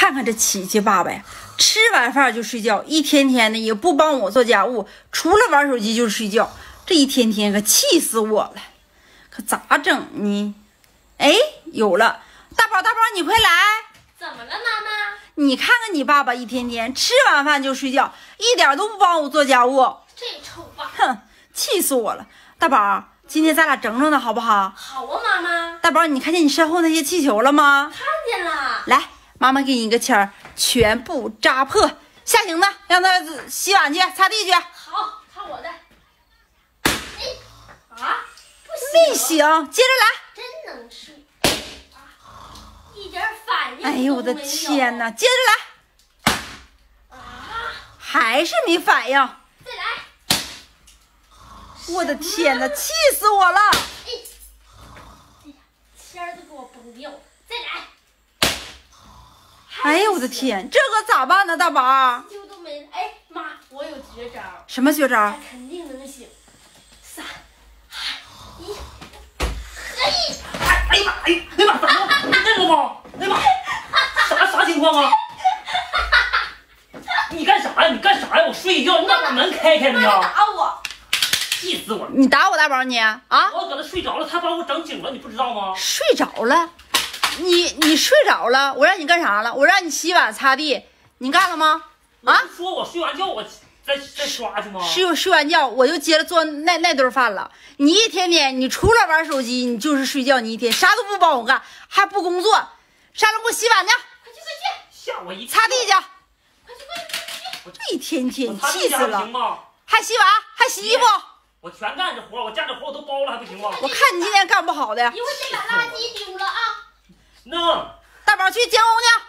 看看这琪琪爸呗，吃完饭就睡觉，一天天的也不帮我做家务，除了玩手机就是睡觉，这一天天可气死我了，可咋整呢？哎，有了，大宝，你快来！怎么了，妈妈？你看看你爸爸一天天吃完饭就睡觉，一点都不帮我做家务，这臭爸！哼，气死我了！大宝，今天咱俩整整他好不好？好啊，妈妈。大宝，你看见你身后那些气球了吗？看见了。来，妈妈给你一个签儿，全部扎破。下行的，让他洗碗去，擦地去。好，看我的。哎，啊，不行，没行，接着来。真能吃。一点反应都没有。哎呦我的天哪！接着来，啊，还是没反应。再来！我的天哪，气死我了！哎呀，签儿都给我崩掉了！再来！哎呦我的天，这可咋办呢，大宝？就都没了。哎妈，我有绝招。什么绝招？肯定能行。三，一，嘿！哎呀妈！哎呀妈！哎妈，啥情况啊？你干啥呀？我睡觉，你咋把门开开呢？打我！气死我了！你打我大宝你啊！我搁那睡着了，他把我整醒了，你不知道吗？睡着了？你睡着了？我让你干啥了？我让你洗碗擦地，你干了吗？啊？你说我睡完觉我再刷去吗？睡完觉我就接着做那顿饭了。你一天天，你除了玩手机，你就是睡觉，你一天啥都不帮我干，还不工作。上来给我洗碗去！快去！吓我一跳！擦地去！快去！我这一天天气死了，还洗碗，还洗衣服，我全干这活，我家这活我都包了，还不行吗？我看你今天干不好的，一会儿别把垃圾丢了啊！能，大宝去捡红去。